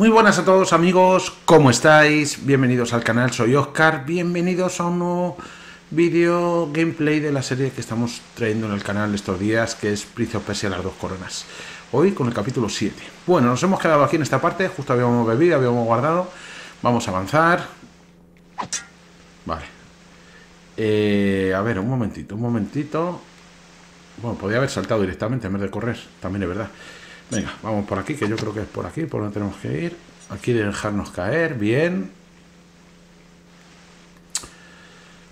Muy buenas a todos amigos, ¿cómo estáis? Bienvenidos al canal, soy Oscar, bienvenidos a un nuevo vídeo gameplay de la serie que estamos trayendo en el canal estos días, que es Príncipe de las Dos Coronas. Hoy con el capítulo 7. Bueno, nos hemos quedado aquí en esta parte, justo habíamos bebido, habíamos guardado. Vamos a avanzar. Vale. A ver, un momentito. Bueno, podría haber saltado directamente en vez de correr, también es verdad. Venga, vamos por aquí, que yo creo que es por aquí, por donde tenemos que ir. Aquí dejarnos caer, bien.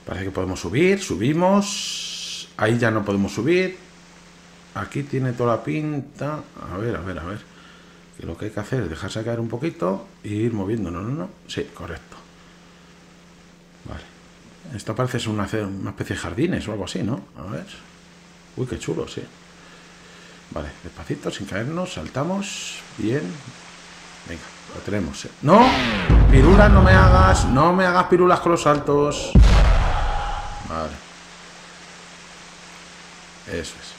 Parece que podemos subir, subimos. Ahí ya no podemos subir. Aquí tiene toda la pinta. A ver. Que lo que hay que hacer es dejarse caer un poquito e ir moviéndonos, ¿no? Sí, correcto. Vale. Esto parece ser una especie de jardines o algo así, ¿no? A ver. Uy, qué chulo, sí. Vale, despacito, sin caernos, saltamos. Bien. Venga, lo tenemos. ¡No! Pirulas no me hagas. No me hagas pirulas con los saltos. Vale. Eso es.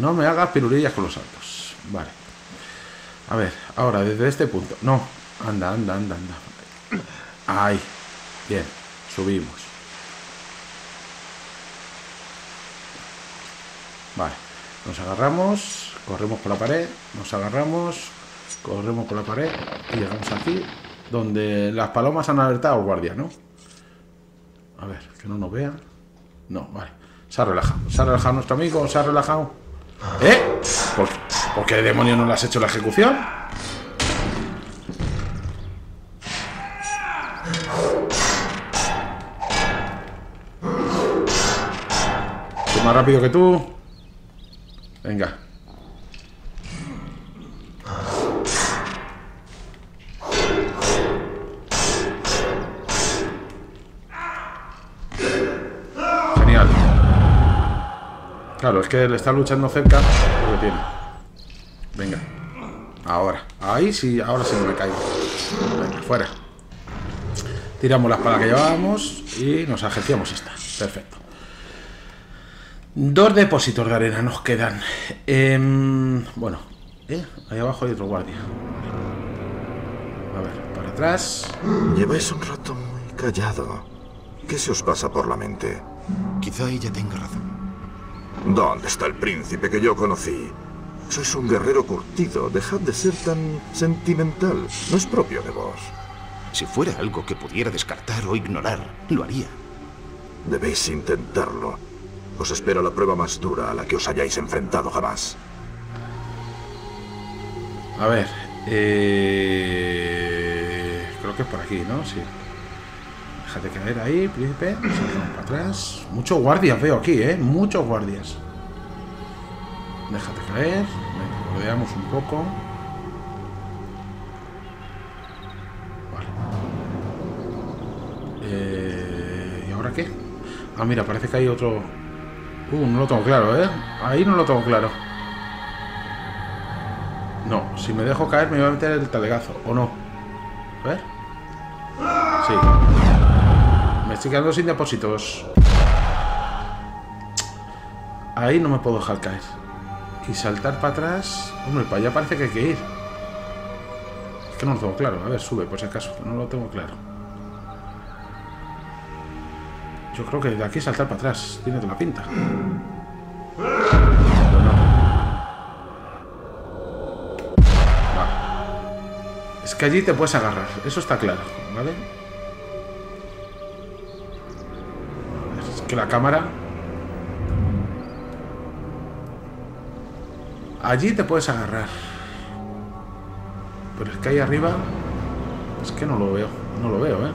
No me hagas pirulillas con los saltos. Vale. A ver, ahora desde este punto. No. Anda. Ahí. Bien. Subimos. Vale. Nos agarramos, corremos por la pared, nos agarramos, corremos por la pared y llegamos aquí, donde las palomas han alertado al guardia, ¿no? A ver, que no nos vean. No, vale. Se ha relajado nuestro amigo, se ha relajado. ¿Eh? ¿Por qué demonios no le has hecho la ejecución? Estoy más rápido que tú. Venga. Genial. Claro, es que le está luchando cerca. Lo que tiene. Venga. Ahora. Ahora sí no me caigo. Venga, fuera. Tiramos la espada que llevábamos y nos agenciamos esta. Perfecto. 2 depósitos de arena nos quedan. Bueno, ahí abajo hay otro guardia. A ver, para atrás. Lleváis un rato muy callado. ¿Qué se os pasa por la mente? Quizá ella tenga razón. ¿Dónde está el príncipe que yo conocí? Sois un guerrero curtido. Dejad de ser tan sentimental. No es propio de vos. Si fuera algo que pudiera descartar o ignorar, lo haría. Debéis intentarlo. Os espera la prueba más dura a la que os hayáis enfrentado jamás. A ver, creo que es por aquí, ¿no? Sí. Déjate caer ahí, príncipe. Saltamos para atrás. Muchos guardias veo aquí, ¿eh? Muchos guardias. Déjate caer. Venga, rodeamos un poco. Vale. ¿Y ahora qué? Ah, mira, parece que hay otro... no lo tengo claro, ¿eh? Ahí no lo tengo claro. No, si me dejo caer me voy a meter el talegazo, ¿o no? A ver. Sí. Me estoy quedando sin depósitos. Ahí no me puedo dejar caer. Y saltar para atrás... Hombre, para allá parece que hay que ir. Es que no lo tengo claro. A ver, sube, por si acaso. No lo tengo claro. Yo creo que de aquí saltar para atrás. Tiene toda la pinta. No. Es que allí te puedes agarrar. Eso está claro, ¿vale? Es que la cámara... Allí te puedes agarrar. Pero es que ahí arriba... Es que no lo veo. No lo veo, ¿eh?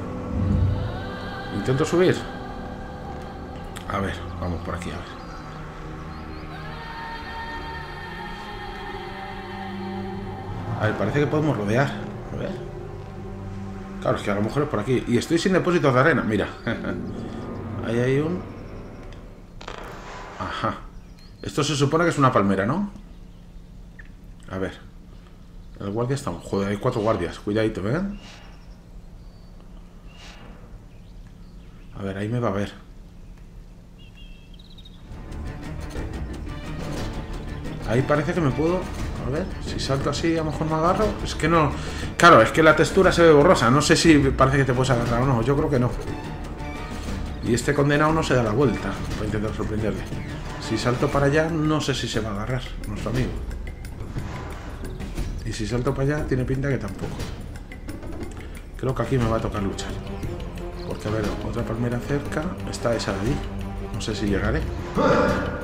Intento subir. A ver, vamos por aquí, a ver. A ver, parece que podemos rodear. A ver. Claro, es que a lo mejor es por aquí. Y estoy sin depósitos de arena, mira. Ahí hay un... Ajá. Esto se supone que es una palmera, ¿no? A ver. El guardia está... Joder, hay 4 guardias. Cuidadito, ¿eh? A ver, ahí me va a ver. Ahí parece que me puedo... A ver, si salto así, a lo mejor me agarro. Es que no. Claro, es que la textura se ve borrosa. No sé si parece que te puedes agarrar o no. Yo creo que no. Y este condenado no se da la vuelta para intentar sorprenderle. Si salto para allá, no sé si se va a agarrar nuestro amigo. Y si salto para allá, tiene pinta que tampoco. Creo que aquí me va a tocar luchar. Porque, a ver, otra palmera cerca. Está esa de allí. No sé si llegaré. Bueno.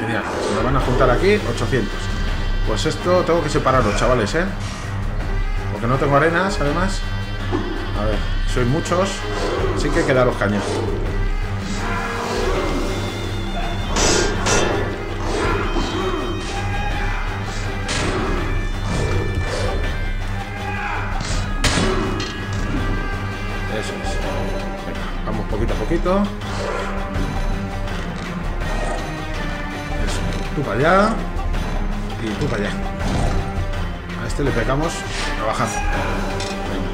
Genial. Se me van a juntar aquí 800. Pues esto tengo que separarlo, chavales, ¿eh? Porque no tengo arenas, además. A ver, sois muchos. Así que quedaros caños. Eso es. Venga, vamos poquito a poquito. Eso. Tú para allá. Y tú para allá. A este le pegamos trabajando. Venga.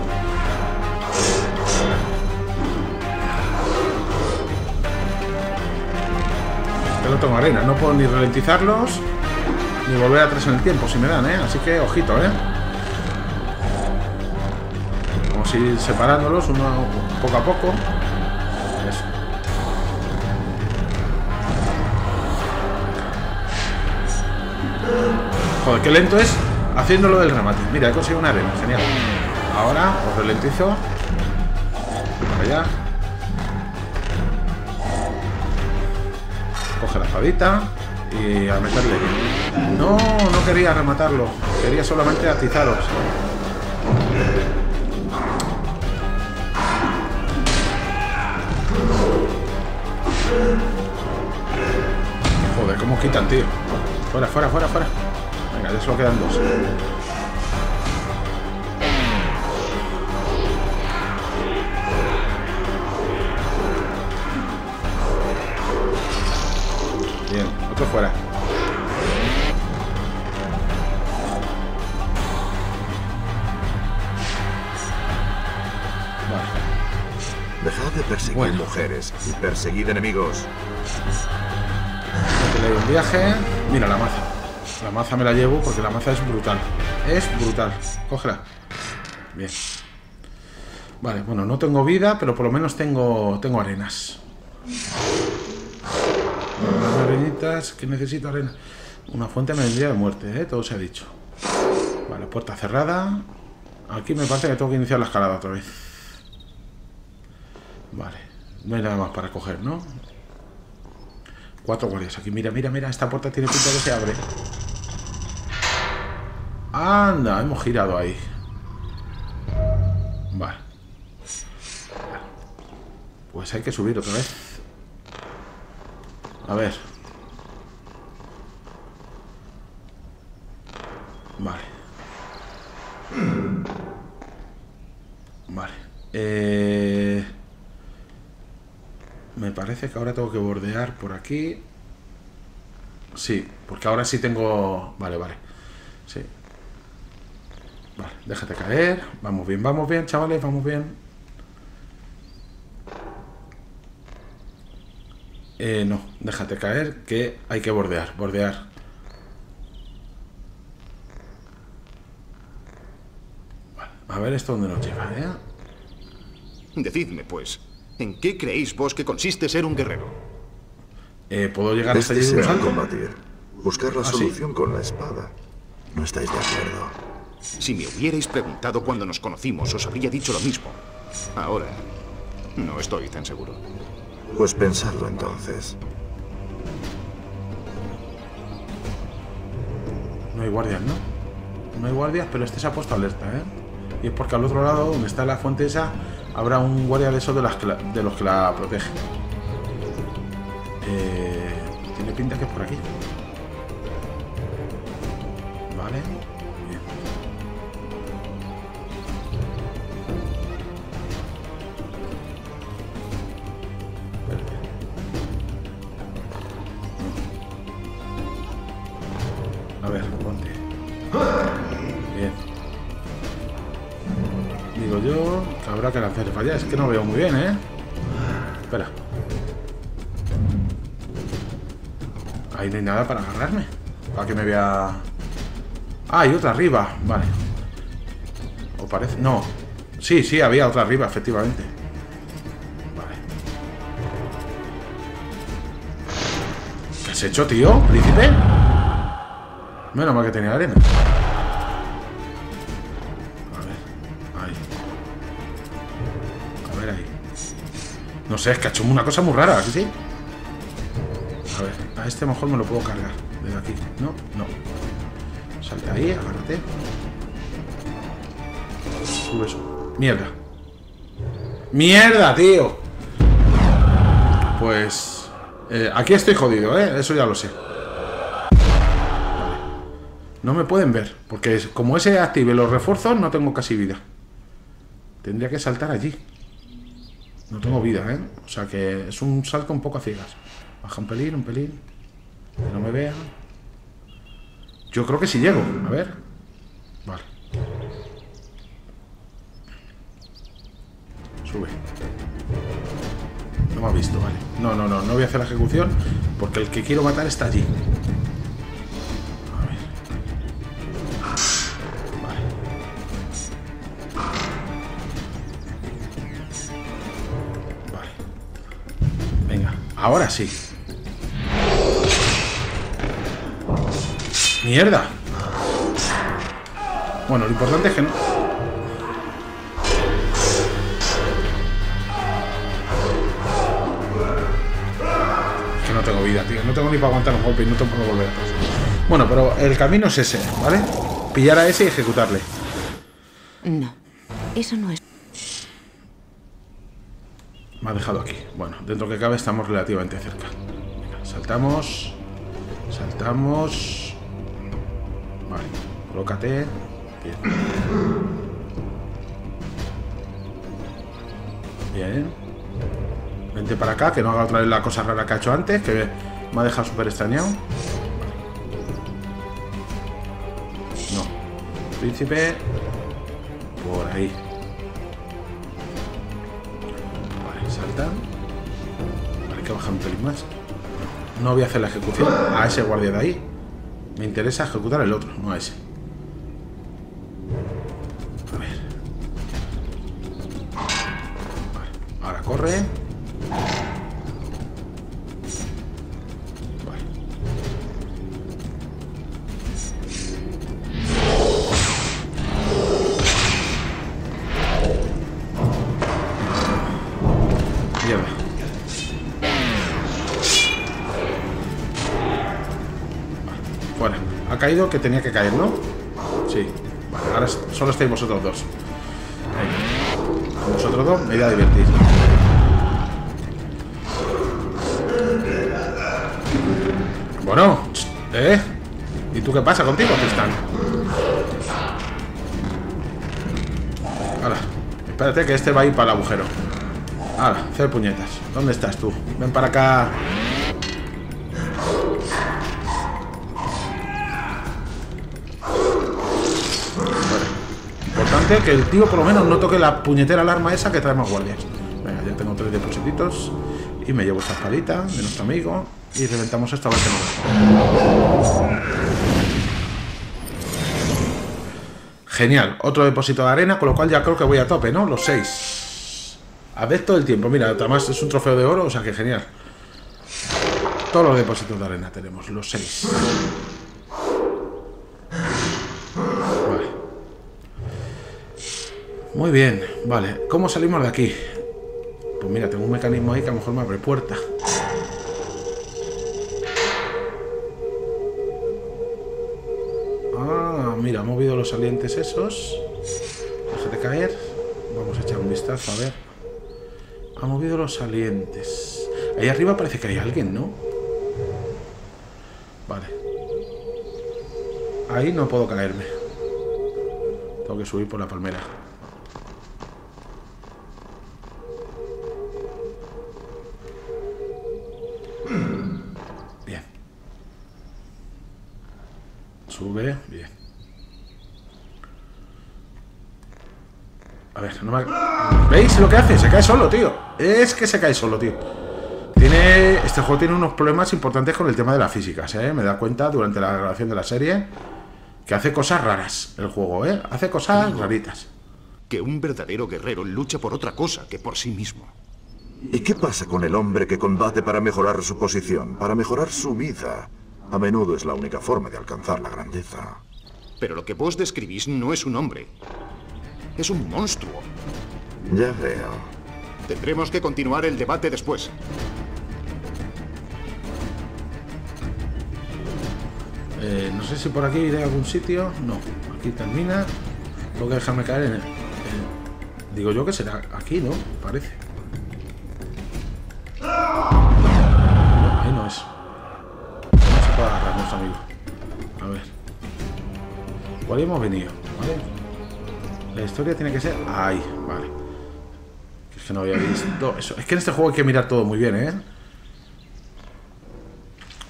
Yo no tengo arena, no puedo ni ralentizarlos ni volver atrás en el tiempo si me dan, ¿eh? Así que ojito, ¿eh? Vamos a ir separándolos uno poco a poco. Eso. Joder, qué lento es. Haciéndolo del remate. Mira, he conseguido una arena. Genial. Ahora os ralentizo. Para allá. Coge la espadita. Y a meterle. No, no quería rematarlo. Quería solamente atizaros. Joder, cómo quitan, tío. Fuera, fuera, fuera, fuera. Ya solo quedan dos. Bien, otro fuera. Vale. Dejad de perseguir mujeres y perseguid enemigos. Le doy un viaje. Mira la maza. La maza me la llevo porque la maza es brutal. Es brutal. Cógela. Bien. Vale, bueno, no tengo vida, pero por lo menos tengo arenas. Las arenitas que necesito arena. Una fuente me vendría de muerte, ¿eh? Todo se ha dicho. Vale, puerta cerrada. Aquí me parece que tengo que iniciar la escalada otra vez. Vale. No hay nada más para coger, ¿no? 4 guardias aquí. Mira, mira, mira. Esta puerta tiene pinta que se abre. Anda, hemos girado ahí. Vale. Pues hay que subir otra vez. A ver. Vale. Vale. Me parece que ahora tengo que bordear por aquí. Sí, porque ahora sí tengo... Vale, vale. Sí. Vale, déjate caer. Vamos bien, chavales, vamos bien. No, déjate caer, que hay que bordear, bordear. Vale, a ver esto dónde nos lleva, ¿eh? Decidme, pues, ¿en qué creéis vos que consiste ser un guerrero? ¿Puedo llegar hasta allí? Combatir, buscar la solución con la espada. ¿No estáis de acuerdo? Si me hubierais preguntado cuando nos conocimos, os habría dicho lo mismo. Ahora, no estoy tan seguro. Pues pensadlo entonces. No hay guardias, ¿no? No hay guardias, pero este se ha puesto alerta, ¿eh? Y es porque al otro lado, donde está la fuente esa, habrá un guardia de esos de los que la protegen. Tiene pinta que es por aquí. Vale. Que lanzar para allá, es que no veo muy bien, ¿eh? Espera. Ahí no hay nada para agarrarme. ¿Para qué me voy a...? Ah, hay otra arriba. Vale. ¿O parece? No. Sí, sí, había otra arriba, efectivamente. Vale. ¿Qué has hecho, tío? ¿Príncipe? Menos mal que tenía arena. A ver. Ahí. A ver ahí. No sé, es que ha hecho una cosa muy rara, ¿sí? ¿Sí? A ver, a este mejor me lo puedo cargar. Desde aquí. No, no. Salte ahí, agárrate. Sube eso. Mierda. ¡Mierda, tío! Pues... aquí estoy jodido, ¿eh? Eso ya lo sé. Vale. No me pueden ver. Porque como ese active los refuerzos, no tengo casi vida. Tendría que saltar allí. No tengo vida, ¿eh? O sea que es un salto un poco a ciegas. Baja un pelín, que no me vean. Yo creo que sí llego, a ver. Vale. Sube. No me ha visto, vale. No voy a hacer la ejecución porque el que quiero matar está allí. A ver. Vale. Vale. Venga, ahora sí. ¡Mierda! Bueno, lo importante es que no... Es que no tengo vida, tío. No tengo ni para aguantar un golpe y no tengo para volver atrás. Bueno, pero el camino es ese, ¿vale? Pillar a ese y ejecutarle. No, eso no es... Me ha dejado aquí. Bueno, dentro que cabe estamos relativamente cerca. Venga, saltamos. Saltamos... Vale, colócate. Bien. Bien. Vente para acá, que no haga otra vez la cosa rara que ha hecho antes, que me ha dejado súper extrañado. No. Príncipe. Por ahí. Vale, salta. Vale, hay que bajar un pelín más. No voy a hacer la ejecución a ese guardia de ahí. Me interesa ejecutar el otro, no ese. A ver. Vale, ahora corre. Vale. Mierda. Ha caído que tenía que caer, ¿no? Sí. Vale, ahora solo estáis vosotros dos. Ahí. Vosotros dos me irá a divertir. Bueno, ¿eh? ¿Y tú qué pasa contigo, Tristán? Ahora, espérate que este va a ir para el agujero. Ahora, hacer puñetas. ¿Dónde estás tú? Ven para acá. Que el tío por lo menos no toque la puñetera alarma esa que trae más guardias. Venga, ya tengo 3 deposititos. Y me llevo esta espadita de nuestro amigo. Y reventamos esta base nueva. Genial, otro depósito de arena. Con lo cual ya creo que voy a tope, ¿no? Los 6. A ver todo el tiempo. Mira, además es un trofeo de oro, o sea que genial. Todos los depósitos de arena tenemos, los 6. Muy bien, vale. ¿Cómo salimos de aquí? Pues mira, tengo un mecanismo ahí que a lo mejor me abre puerta. Ah, mira, ha movido los salientes esos. Déjate caer. Vamos a echar un vistazo, a ver. Ha movido los salientes. Ahí arriba parece que hay alguien, ¿no? Vale. Ahí no puedo caerme. Tengo que subir por la palmera. Sube, bien. A ver, no me... ¿Veis lo que hace? Se cae solo, tío. Es que se cae solo, tío. Este juego tiene unos problemas importantes con el tema de las físicas, ¿eh? Me da cuenta durante la grabación de la serie que hace cosas raras el juego, ¿eh? Hace cosas raritas. Que un verdadero guerrero lucha por otra cosa que por sí mismo. ¿Y qué pasa con el hombre que combate para mejorar su posición, para mejorar su vida? A menudo es la única forma de alcanzar la grandeza. Pero lo que vos describís no es un hombre. Es un monstruo. Ya veo. Tendremos que continuar el debate después. No sé si por aquí iré a algún sitio. No, aquí termina. Tengo que dejarme caer en el... Digo yo que será aquí, ¿no? Parece. Ahí no es. No se puede agarrarnos, amigo. A ver. ¿Cuál hemos venido? ¿Vale? La historia tiene que ser... Ahí, vale. Es que no había visto eso. Es que en este juego hay que mirar todo muy bien, ¿eh?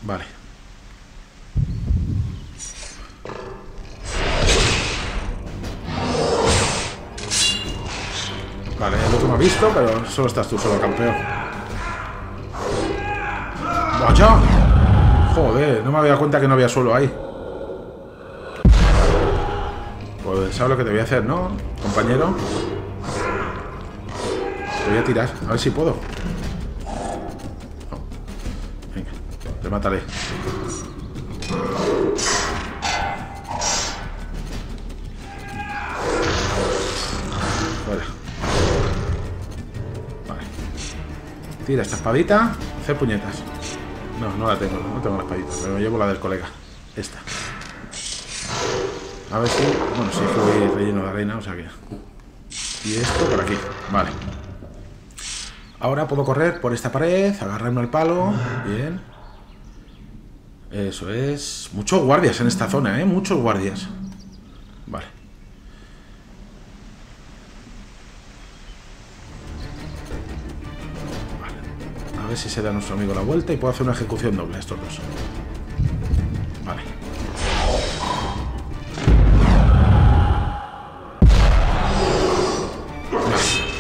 Vale. Vale, el otro me ha visto, pero solo estás tú solo, campeón. ¡Vaya! Joder, no me había dado cuenta que no había suelo ahí. Pues sabes lo que te voy a hacer, ¿no, compañero? Te voy a tirar, a ver si puedo. No. Venga, te mataré. Tira esta espadita, hacer puñetas. No, no la tengo, no tengo la espadita, pero me llevo la del colega. Esta. A ver si... Bueno, sí, que voy relleno de arena, o sea que... Y esto por aquí, vale. Ahora puedo correr por esta pared, agarrarme al palo, bien. Eso es... Muchos guardias en esta zona, ¿eh? Muchos guardias. Vale. A ver si se da a nuestro amigo la vuelta y puedo hacer una ejecución doble a estos dos. Vale.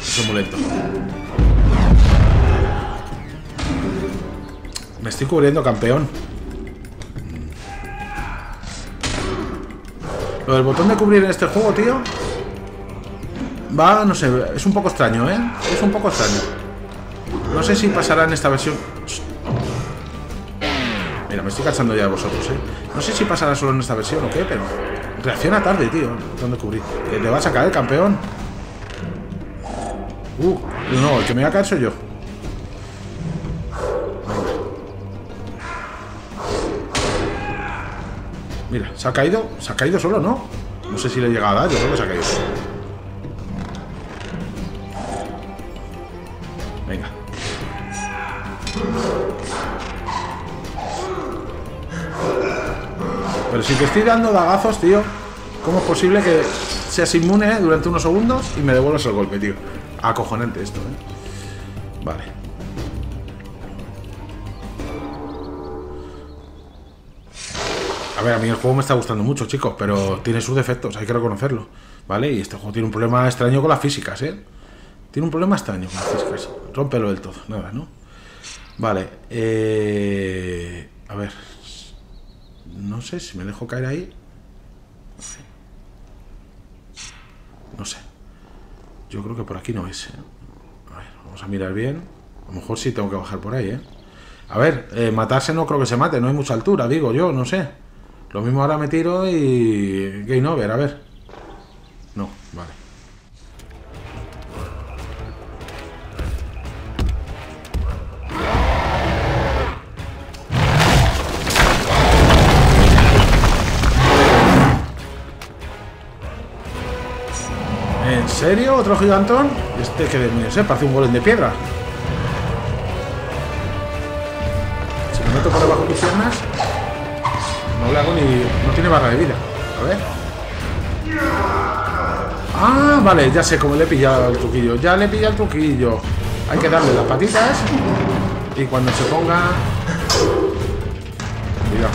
Eso es muy lento. Me estoy cubriendo, campeón. Lo del botón de cubrir en este juego, tío. Va, no sé, es un poco extraño, ¿eh? Es un poco extraño. No sé si pasará en esta versión. Mira, me estoy cansando ya de vosotros, ¿eh? No sé si pasará solo en esta versión o qué, pero reacciona tarde, tío. ¿Dónde cubrir? ¿Te vas a caer, campeón? No, el que me va a caer soy yo. Mira, se ha caído solo, ¿no? No sé si le he llegado a dar, yo creo que se ha caído. Venga. Pero si te estoy dando dagazos, tío, ¿cómo es posible que seas inmune durante unos segundos y me devuelvas el golpe, tío? Acojonante esto, ¿eh? Vale. A ver, a mí el juego me está gustando mucho, chicos, pero tiene sus defectos, hay que reconocerlo, ¿vale? Y este juego tiene un problema extraño con las físicas, ¿eh? Tiene un problema extraño con las físicas. Rómpelo del todo, nada, ¿no? Vale, a ver... No sé si me dejo caer ahí. No sé. Yo creo que por aquí no es, ¿eh? A ver, vamos a mirar bien. A lo mejor sí tengo que bajar por ahí, ¿eh? A ver, matarse no creo que se mate. No hay mucha altura, digo yo, no sé. Lo mismo ahora me tiro y... Game over, a ver. No, vale. ¿En serio? ¿Otro gigantón? Este que demonios, ¿eh? Parece un golem de piedra. Si me meto por debajo de tus piernas, no le hago ni... No tiene barra de vida. A ver. Ah, vale, ya sé cómo le he pillado el truquillo. Ya le he pillado el truquillo. Hay que darle las patitas y cuando se ponga... Cuidado.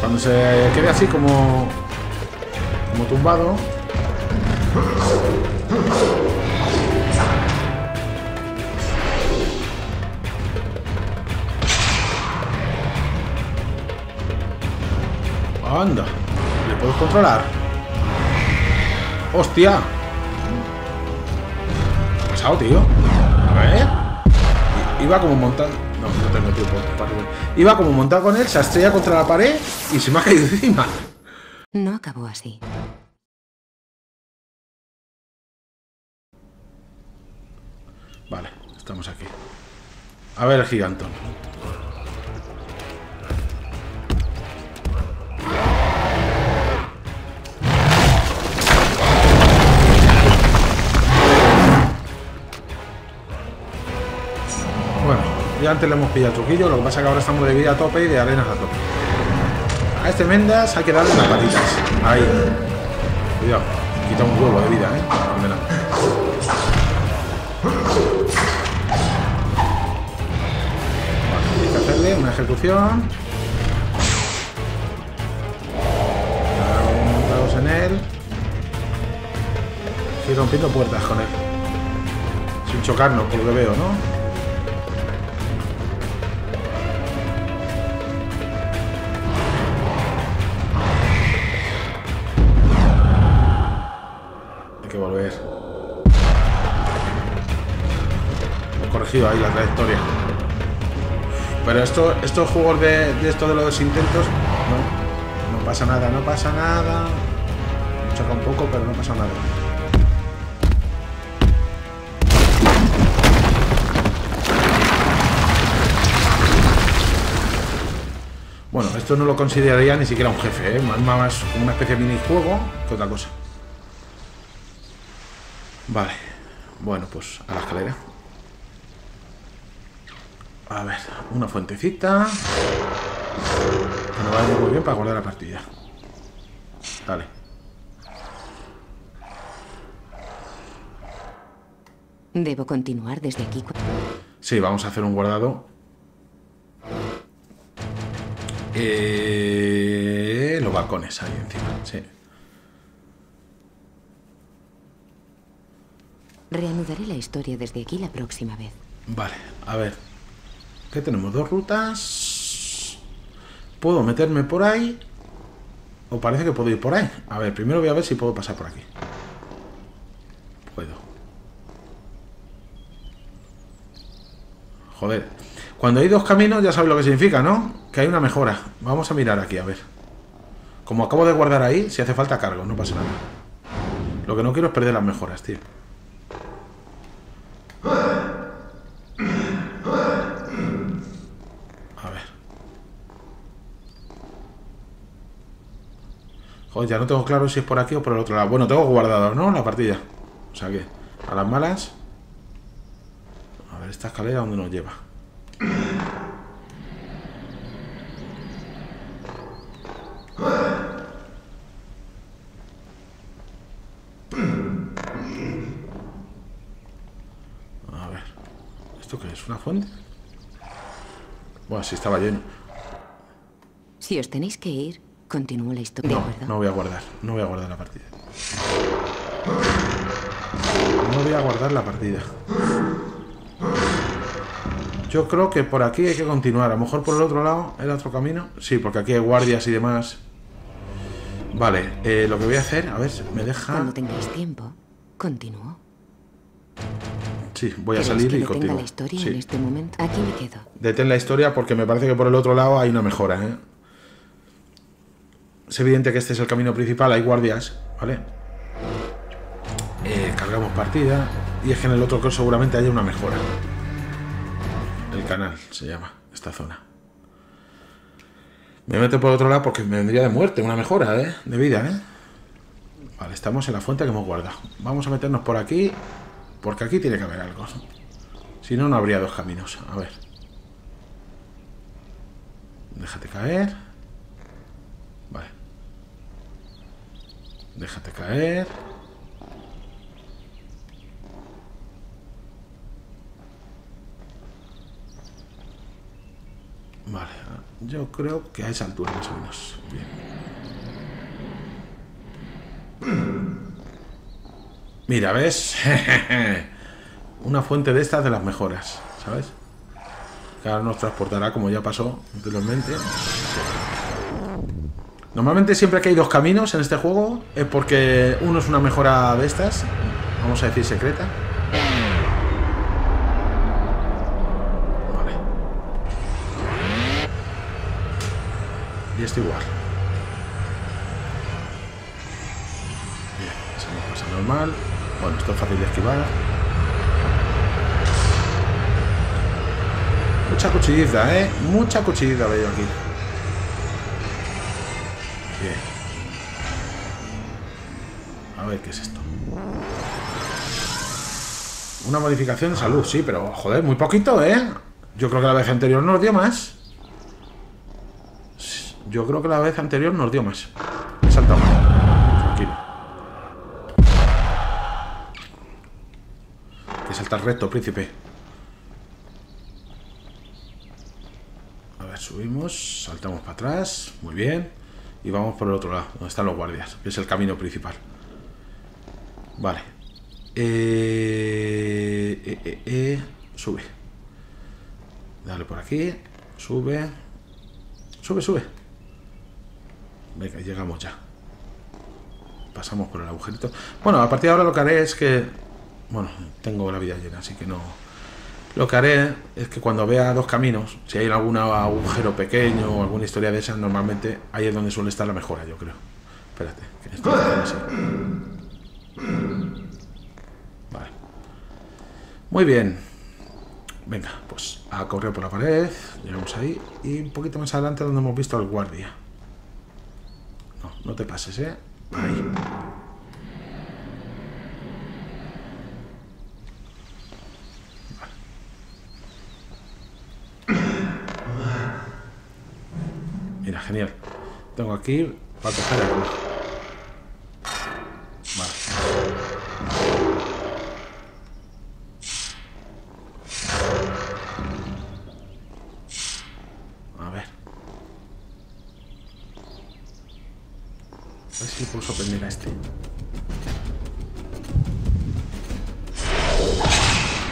Cuando se quede así como... Como tumbado... Anda, ¿le puedo controlar? ¡Hostia! ¿Qué ha pasado, tío? A ver... Iba como montado... No, no tengo tiempo para que... Iba como montado con él, se estrella contra la pared y se me ha caído encima. No acabó así. Vale, estamos aquí. A ver el gigantón. Bueno, ya antes le hemos pillado el truquillo, lo que pasa es que ahora estamos de vida a tope y de arenas a tope. A este Mendas hay que darle unas patitas. Ahí. Cuidado, quita un huevo de vida, ¿eh? Hacerle una ejecución. Montados en él. Estoy rompiendo puertas con él. Sin chocarnos, por lo que veo, ¿no? Hay que volver. He corregido ahí la trayectoria. Pero estos juegos de los intentos, no pasa nada, no pasa nada. Me choca un poco, pero no pasa nada. Bueno, esto no lo consideraría ni siquiera un jefe, ¿eh? Más como una especie de minijuego que otra cosa. Vale, bueno, pues a la escalera. A ver, una fuentecita. Que nos va a ir muy bien para guardar la partida. Dale. Debo continuar desde aquí. Sí, vamos a hacer un guardado. Los balcones ahí encima, sí. Reanudaré la historia desde aquí la próxima vez. Vale, a ver. Que tenemos dos rutas. ¿Puedo meterme por ahí? O parece que puedo ir por ahí. A ver, primero voy a ver si puedo pasar por aquí. Puedo. Joder. Cuando hay dos caminos ya sabes lo que significa, ¿no? Que hay una mejora. Vamos a mirar aquí, a ver. Como acabo de guardar ahí, si hace falta cargo, no pasa nada. Lo que no quiero es perder las mejoras, tío. Joder, ya no tengo claro si es por aquí o por el otro lado. Bueno, tengo guardado, ¿no? La partida. O sea que, a las malas. A ver, esta escalera, ¿dónde nos lleva? A ver. ¿Esto qué es? ¿Una fuente? Bueno, sí, estaba lleno. Si os tenéis que ir... Continúo la historia. No, no voy a guardar la partida. No voy a guardar la partida. Yo creo que por aquí hay que continuar. A lo mejor por el otro lado, el otro camino. Sí, porque aquí hay guardias y demás. Vale, lo que voy a hacer, a ver, me deja... Cuando tengáis tiempo, continúo. Sí, voy a salir y continúo. La historia sí. En este momento. Aquí me quedo. Detén la historia porque me parece que por el otro lado hay una mejora, ¿eh? Es evidente que este es el camino principal, hay guardias, ¿vale? Cargamos partida y es que en el otro creo seguramente haya una mejora. El canal se llama, esta zona. Me meto por otro lado porque me vendría de muerte, una mejora, ¿eh? De vida, ¿eh? Vale, estamos en la fuente que hemos guardado. Vamos a meternos por aquí, porque aquí tiene que haber algo. Si no, no habría dos caminos. A ver. Déjate caer. Déjate caer. Vale, yo creo que a esa altura más o menos. Bien. Mira, ¿ves? Una fuente de estas de las mejoras, ¿sabes? Que ahora nos transportará como ya pasó anteriormente. Normalmente siempre que hay dos caminos en este juego es porque uno es una mejora de estas, vamos a decir secreta. Vale. Y esto igual. Bien, esa no pasa normal. Bueno, esto es fácil de esquivar. Mucha cuchillita, ¿eh? Mucha cuchillita veo aquí. Bien. A ver, ¿qué es esto? Una modificación de salud, sí, pero joder, muy poquito, ¿eh? Yo creo que la vez anterior nos dio más. Yo creo que la vez anterior nos dio más. He saltado mal. Tranquilo. Hay que saltar recto, príncipe. A ver, subimos, saltamos para atrás. Muy bien. Y vamos por el otro lado, donde están los guardias, que es el camino principal. Vale. Sube. Dale por aquí. Sube. Sube, sube. Venga, llegamos ya. Pasamos por el agujerito. Bueno, a partir de ahora lo que haré es que... Bueno, tengo la vida llena, así que no... Lo que haré es que cuando vea dos caminos, si hay algún agujero pequeño o alguna historia de esas, normalmente ahí es donde suele estar la mejora, yo creo. Espérate, que esto va a estar así. Vale. Muy bien. Venga, pues a correr por la pared, llegamos ahí y un poquito más adelante donde hemos visto al guardia. No, no te pases, ¿eh? Ahí. Mira, genial. Tengo aquí para coger el reloj. Vale. A ver. A ver si puedo sorprender a este.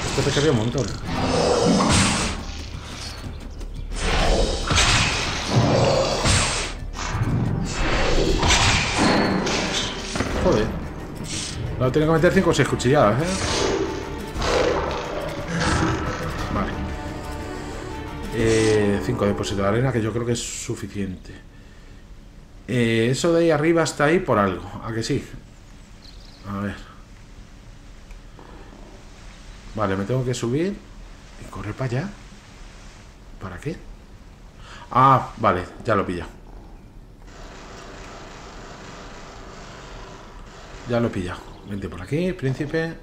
Esto te cabía un montón. Lo tengo que meter 5 o 6 cuchilladas, ¿eh? Vale. 5 depósitos de arena, que yo creo que es suficiente. Eso de ahí arriba hasta ahí por algo. ¿A que sí? A ver. Vale, me tengo que subir y correr para allá. ¿Para qué? Ah, vale, ya lo he pillado. Ya lo he pillado. Vente por aquí, príncipe.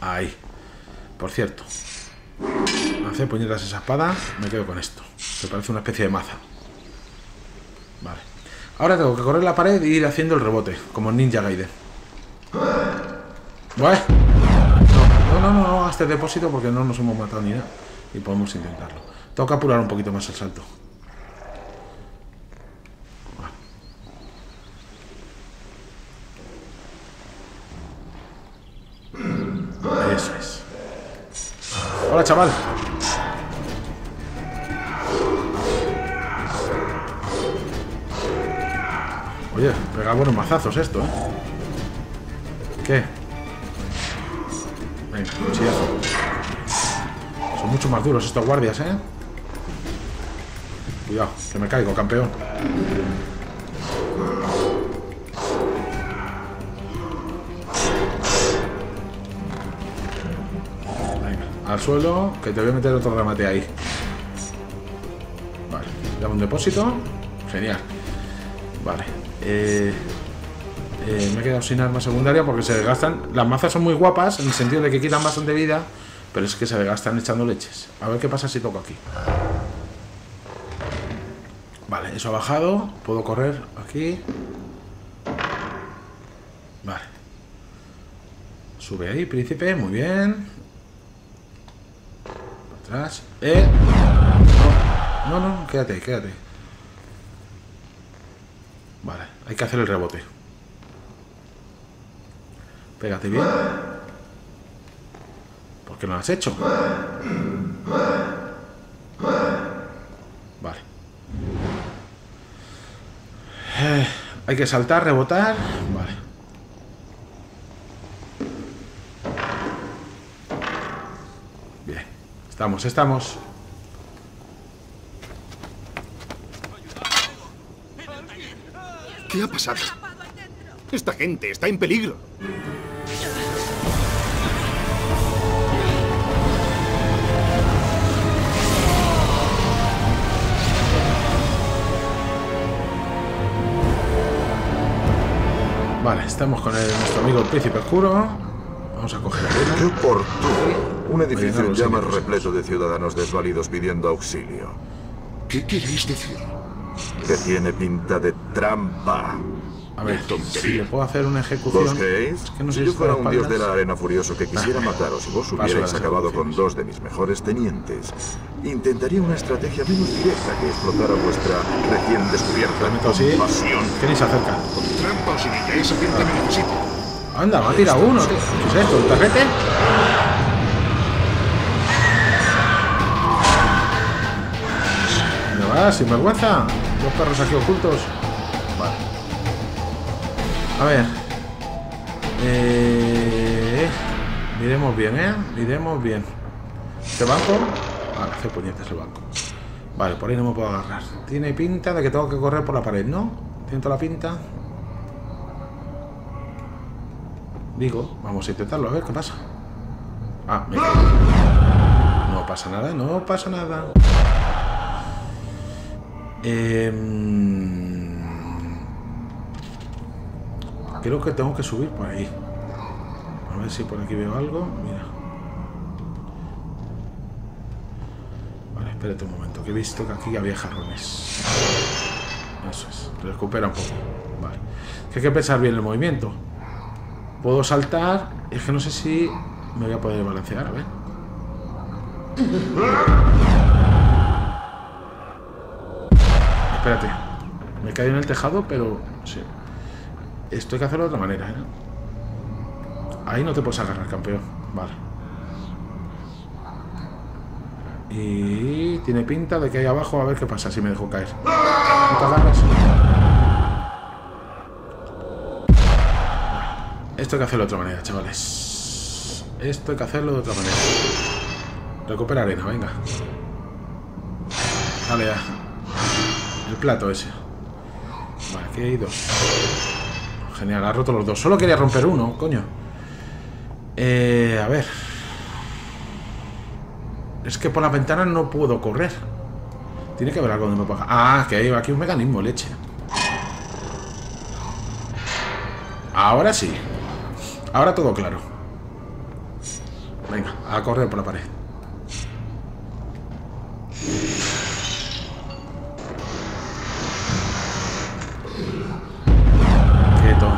Ahí. Por cierto, hace puñetas esa espada. Me quedo con esto. Me parece una especie de maza. Vale. Ahora tengo que correr la pared e ir haciendo el rebote, como en Ninja Gaiden. Bueno. No, hasta el depósito porque no nos hemos matado ni nada. Y podemos intentarlo. Tengo que apurar un poquito más el salto. Vale. Eso es. Hola, chaval. Oye, pega buenos mazazos esto, ¿eh? ¿Qué? Venga, cuchillazo. Son mucho más duros estos guardias, ¿eh? Cuidado, que me caigo, campeón. Venga, al suelo, que te voy a meter otro remate ahí. Vale, dame un depósito. Genial. Vale. Me he quedado sin arma secundaria porque se desgastan. Las mazas son muy guapas en el sentido de que quitan bastante vida, pero es que se desgastan echando leches. A ver qué pasa si toco aquí. Vale, eso ha bajado. Puedo correr aquí. Vale. Sube ahí, príncipe. Muy bien. Para atrás. No, quédate. Vale, hay que hacer el rebote. Pégate bien. ¿Por qué no lo has hecho? Vale. Hay que saltar, rebotar. Vale. Bien. Estamos. ¿Qué ha pasado? Esta gente está en peligro. Vale, estamos con nuestro amigo el Príncipe Oscuro. Vamos a coger arena. ¡Qué oportuno! Un edificio en llamas repleto de ciudadanos desvalidos pidiendo auxilio. ¿Qué queréis decir? Que tiene pinta de trampa. A ver, si le puedo hacer una ejecución. ¿Vos creéis? Es que no sé si yo fuera un dios de la arena furioso que quisiera mataros y vos hubierais acabado con dos de mis mejores tenientes, intentaría una estrategia menos directa que explotar a vuestra recién descubierta pasión. ¿Qué tenéis acerca? Anda, me ha tirado uno. ¿Qué es esto? ¿Un tarrete? ¿No vas? Sin vergüenza. Dos perros aquí ocultos. Vale. A ver. Miremos bien, miremos bien. Este banco. Vale, hace puñetes el banco. Vale, por ahí no me puedo agarrar. Tiene pinta de que tengo que correr por la pared, ¿no? Tiene toda la pinta. Digo, vamos a intentarlo, a ver qué pasa. Ah, mira. No pasa nada, no pasa nada. Creo que tengo que subir por ahí. A ver si por aquí veo algo. Mira. Vale, espérate un momento, que he visto que aquí había jarrones. Eso es, recupera un poco. Vale. Que hay que pensar bien el movimiento. Puedo saltar, es que no sé si me voy a poder balancear, a ver. Espérate, me caí en el tejado, pero sí. Esto hay que hacerlo de otra manera, ¿eh? Ahí no te puedes agarrar, campeón. Vale. Y tiene pinta de que ahí abajo, a ver qué pasa si me dejo caer. ¿No te agarras? Esto hay que hacerlo de otra manera, chavales. Esto hay que hacerlo de otra manera. Recupera arena, venga. Dale, ya. El plato ese. Vale, aquí hay dos. Genial, ha roto los dos. Solo quería romper uno, coño. A ver. Es que por las ventanas no puedo correr. Tiene que haber algo donde me pueda... Ah, que hay aquí un mecanismo, leche. Ahora sí. Ahora todo claro. Venga, a correr por la pared. Quieto.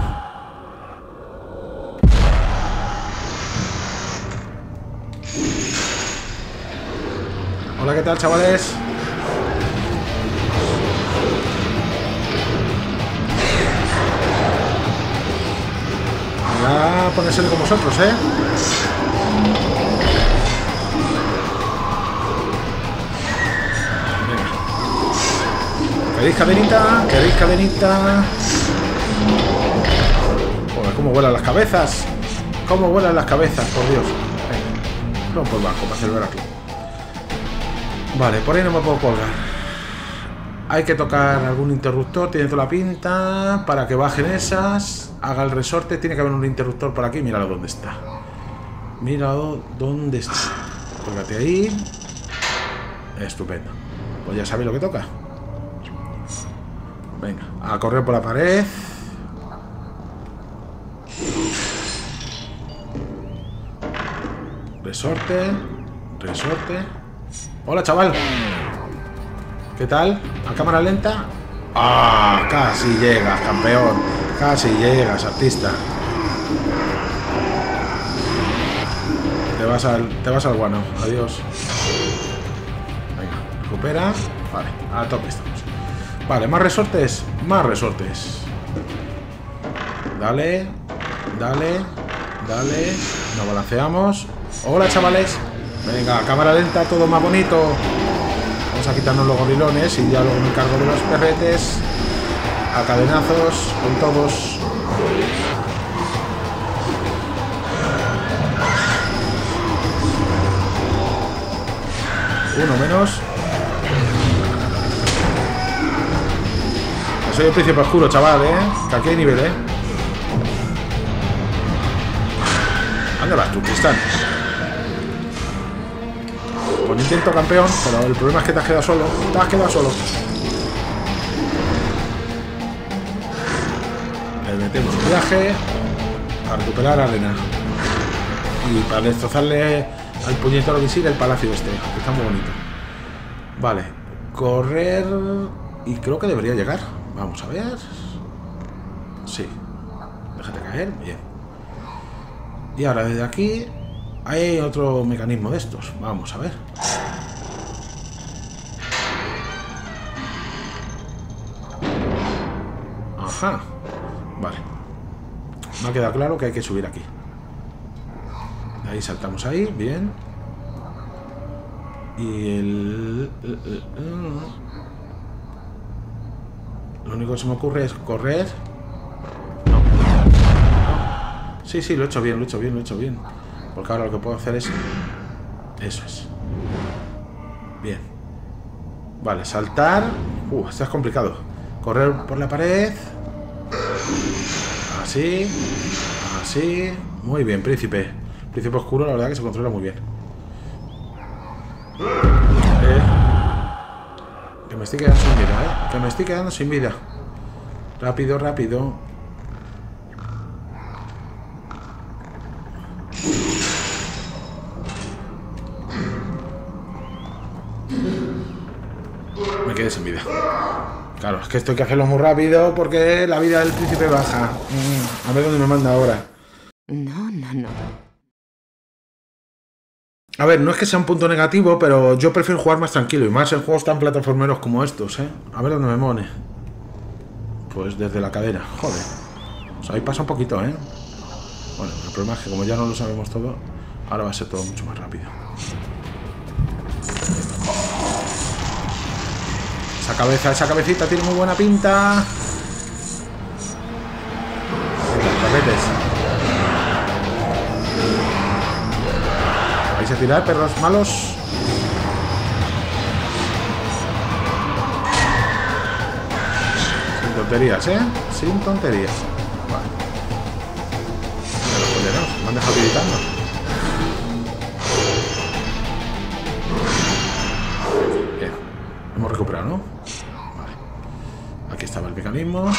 Hola, ¿qué tal, chavales? A ponerse con vosotros, ¿eh? Venga. ¿Queréis cadenita? ¿Queréis cadenita? Joder, cómo vuelan las cabezas. Cómo vuelan las cabezas, por Dios. Venga. No por banco, para celebrar aquí. Vale, por ahí no me puedo colgar. Hay que tocar algún interruptor, tiene toda la pinta, para que bajen esas. Haga el resorte, tiene que haber un interruptor por aquí. Míralo dónde está. Míralo dónde está. Cólgate ahí. Estupendo. Pues ya sabéis lo que toca. Venga, a correr por la pared. Resorte. Resorte. Hola, chaval. ¿Qué tal? ¿A cámara lenta? ¡Ah! Casi llegas, campeón. Casi llegas, artista. Te vas al guano. Adiós. Venga, recupera. Vale, a tope estamos. Vale, más resortes. Más resortes. Dale. Dale. Dale. Nos balanceamos. Hola, chavales. Venga, cámara lenta, todo más bonito. Vamos a quitarnos los gorilones y ya luego me cargo de los perretes. A cadenazos con todos. Uno menos. Soy el príncipe oscuro, chaval, Que aquí hay nivel, ¿Dónde vas tú, Cristán? Con intento, campeón, pero el problema es que te has quedado solo. Te has quedado solo. Le metemos un viaje a recuperar arena. Y para destrozarle al puñetero que sigue el palacio este, que está muy bonito. Vale. Correr. Y creo que debería llegar. Vamos a ver. Sí. Déjate caer. Bien. Y ahora desde aquí hay otro mecanismo de estos. Vamos a ver. Ajá. Vale. Me ha quedado claro que hay que subir aquí. De ahí saltamos ahí. Bien. Y el... Lo único que se me ocurre es correr. Sí, sí, lo he hecho bien, lo he hecho bien. Porque ahora lo que puedo hacer es... Eso es. Bien. Vale, saltar. Esto es complicado. Correr por la pared. Así. Así. Muy bien, príncipe. Príncipe oscuro, la verdad que se controla muy bien. Que me estoy quedando sin vida, Que me estoy quedando sin vida. Rápido, rápido. Quedé sin vida. Claro, es que esto hay que hacerlo muy rápido porque la vida del príncipe baja. A ver dónde me manda ahora. No. A ver, no es que sea un punto negativo, pero yo prefiero jugar más tranquilo y más en juegos tan plataformeros como estos, A ver dónde me mone. Pues desde la cadera, joder. O sea, ahí pasa un poquito, Bueno, el problema es que como ya no lo sabemos todo, ahora va a ser todo mucho más rápido. Esa cabecita tiene muy buena pinta. Los carretes. ¿Vais a tirar, perros malos? Sin tonterías, Sin tonterías. Vale. Pero joder, no, me han dejado tiritando. Hemos recuperado, ¿no? Vale. Aquí estaba el mecanismo.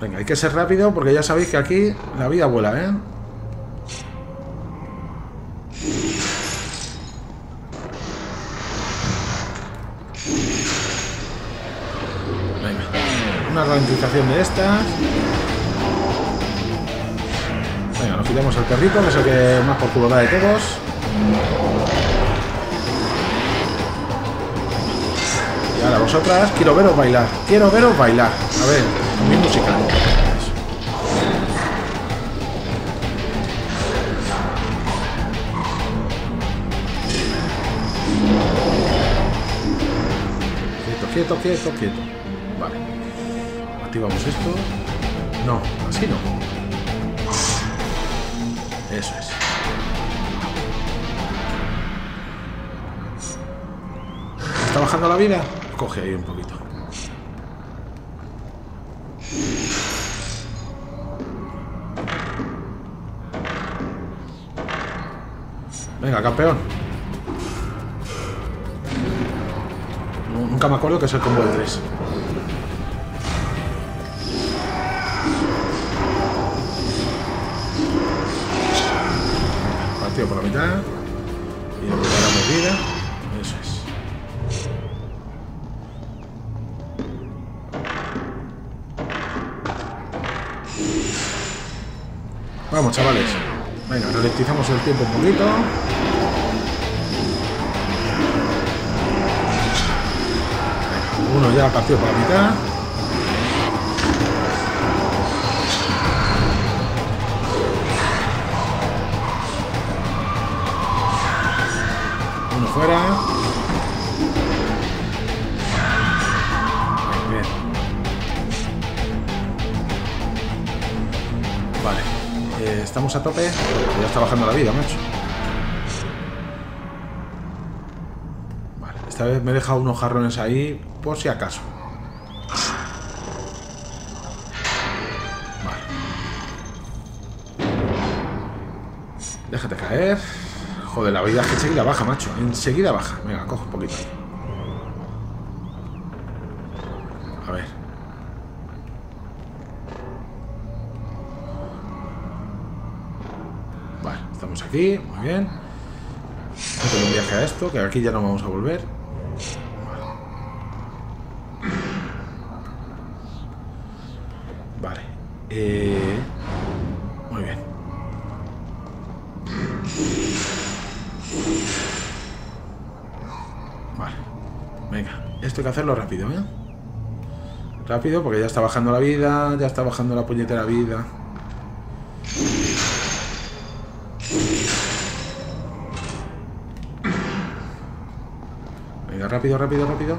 Venga, hay que ser rápido porque ya sabéis que aquí la vida vuela, Venga. Una ralentización de estas. Venga, nos quitamos al perrito, que es el que más por culo da de todos. Y ahora vosotras, quiero veros bailar. A ver, con mi música. Quieto. Vale. Activamos esto. No, así no. Eso es. ¿Está bajando la vida? Coge ahí un poquito. Venga, campeón. Nunca me acuerdo que es el combo de 3. Partido por la mitad. Y recuperamos vida. Eso es. Vamos, chavales. Venga, ralentizamos el tiempo un poquito. Uno ya partió por la mitad. fuera. Bien. Vale. Estamos a tope. Ya está bajando la vida, macho. Vale. Esta vez me he dejado unos jarrones ahí por si acaso. Vale. Déjate caer. Joder, la vida es que enseguida baja, macho. Enseguida baja. Venga, cojo un poquito. A ver. Vale, estamos aquí. Muy bien. Voy a hacer un viaje a esto, que aquí ya no vamos a volver. Vale. Muy bien. Vale, venga, esto hay que hacerlo rápido, ¿eh? Rápido, porque ya está bajando la vida, ya está bajando la puñetera vida. Venga, rápido, rápido, rápido.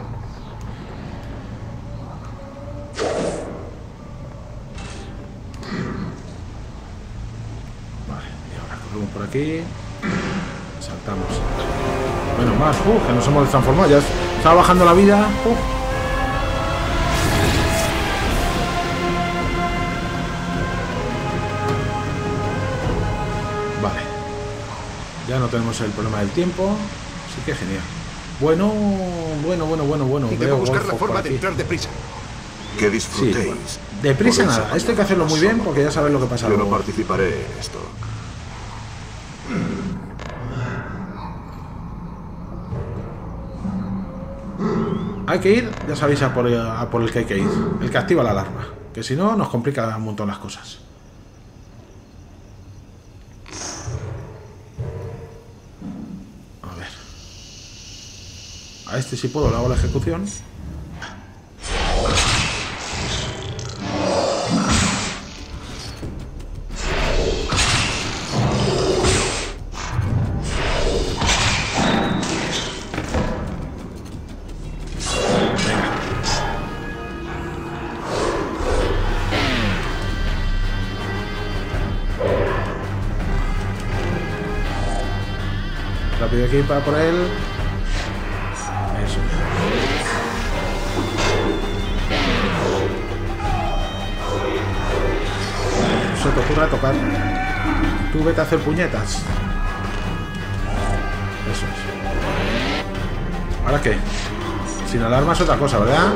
Vale, y ahora corremos por aquí. Saltamos. Menos más, que nos hemos transformado. Ya estaba bajando la vida. Vale. Ya no tenemos el problema del tiempo. Así que genial. Bueno. Debo buscar la forma de entrar deprisa. Que disfrutéis. Sí, bueno. Deprisa nada. Esto hay que hacerlo muy bien porque ya sabéis lo que pasa. Yo no participaré en esto. Hay que ir, ya sabéis a por el que hay que ir, el que activa la alarma, que si no nos complica un montón las cosas. A ver. A este sí puedo, le hago la ejecución. Rápido aquí para por él. Eso. No se te ocurra tocar. Tú vete a hacer puñetas. Eso es. ¿Ahora qué? Sin alarma es otra cosa, ¿verdad?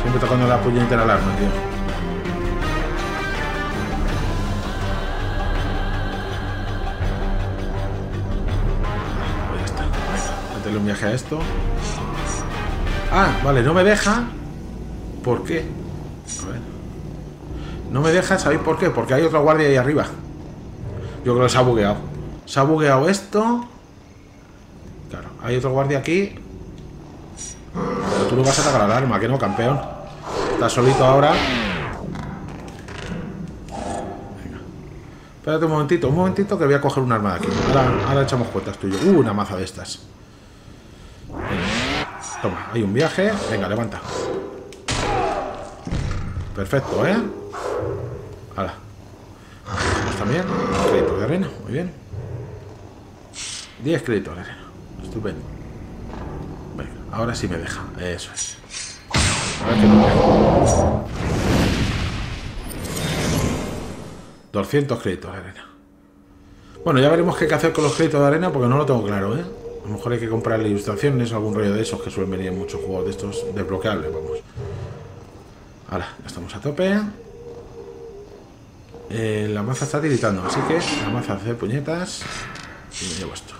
Siempre tocando la puñetera alarma, tío. Pues ya está. Venga, hazle un viaje a esto. Ah, vale, no me deja. ¿Por qué? A ver. No me deja, ¿sabéis por qué? Porque hay otra guardia ahí arriba. Yo creo que se ha bugueado. Se ha bugueado esto. Claro, hay otro guardia aquí. Tú no vas a atacar la alarma, que no, campeón. Estás solito ahora. Venga. Espérate un momentito que voy a coger un arma de aquí. Ahora echamos cuentas tú y yo. Una maza de estas. Venga. Toma, hay un viaje. Venga, levanta. Perfecto, ¿eh? Hala. También. 10 créditos de arena, muy bien. 10 créditos de arena. Estupendo. Ahora sí me deja, eso es. A ver qué me deja. 200 créditos de arena. Bueno, ya veremos qué hay que hacer con los créditos de arena porque no lo tengo claro, ¿eh? A lo mejor hay que comprar ilustraciones o algún rollo de esos que suelen venir en muchos juegos de estos desbloqueables, vamos. Ahora, ya estamos a tope. La maza está tiritando, así que la maza hace puñetas. Y me llevo esto.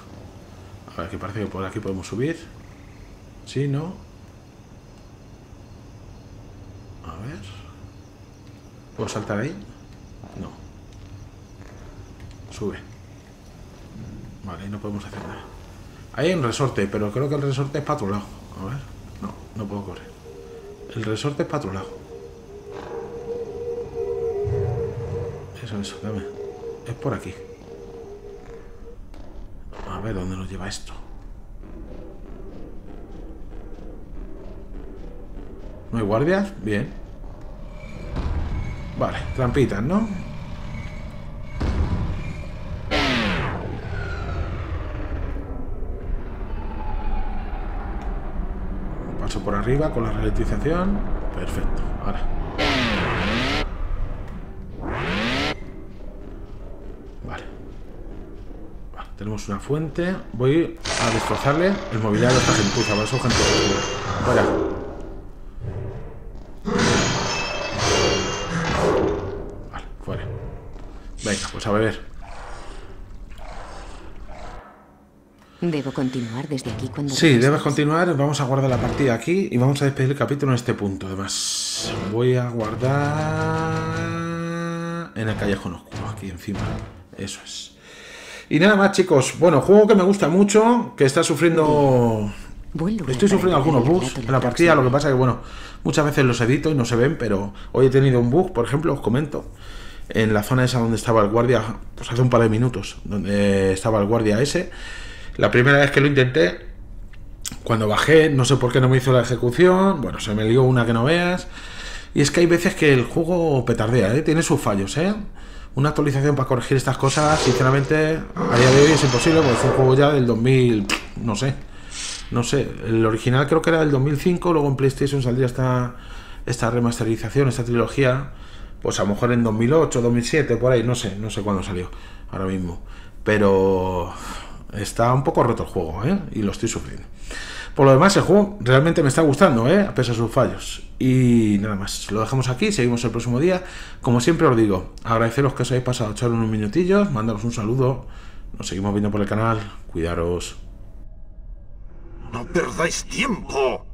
A ver, que parece que por aquí podemos subir. Sí, ¿no? A ver. ¿Puedo saltar ahí? No. Sube. Vale, no podemos hacer nada. Ahí hay un resorte, pero creo que el resorte es para otro lado. A ver, no, no puedo correr. El resorte es para otro lado. Eso, dame. Es por aquí. A ver dónde nos lleva esto. ¿No hay guardias? Bien. Vale, trampitas, ¿no? Paso por arriba con la ralentización. Perfecto, ahora. Tenemos una fuente. Voy a destrozarle el mobiliario a esta gentuza. Para eso, gente. Vaya. Vale, fuera. Venga, pues a beber. ¿Debo continuar desde aquí cuando? Sí, debes continuar. Vamos a guardar la partida aquí y vamos a despedir el capítulo en este punto. Además, voy a guardar en el callejón oscuro, aquí encima. Eso es. Y nada más, chicos. Bueno, juego que me gusta mucho, que está sufriendo... Estoy sufriendo algunos bugs en la partida, lo que pasa que, bueno, muchas veces los edito y no se ven, pero hoy he tenido un bug, por ejemplo, os comento, en la zona esa donde estaba el guardia, pues hace un par de minutos, donde estaba el guardia ese. La primera vez que lo intenté, cuando bajé, no sé por qué no me hizo la ejecución, bueno, se me lió una que no veas. Y es que hay veces que el juego petardea, ¿eh? Tiene sus fallos, ¿eh? Una actualización para corregir estas cosas, sinceramente, a día de hoy es imposible, porque fue un juego ya del 2000, no sé, el original creo que era del 2005, luego en PlayStation saldría esta remasterización, esta trilogía, pues a lo mejor en 2008, 2007, por ahí, no sé cuándo salió, ahora mismo, pero está un poco roto el juego, ¿eh? Y lo estoy sufriendo. Por lo demás, el juego realmente me está gustando, ¿eh? A pesar de sus fallos. Y nada más, lo dejamos aquí, seguimos el próximo día. Como siempre os digo, agradeceros que os hayáis pasado a echar unos minutillos, mandaros un saludo, nos seguimos viendo por el canal, cuidaros. No perdáis tiempo.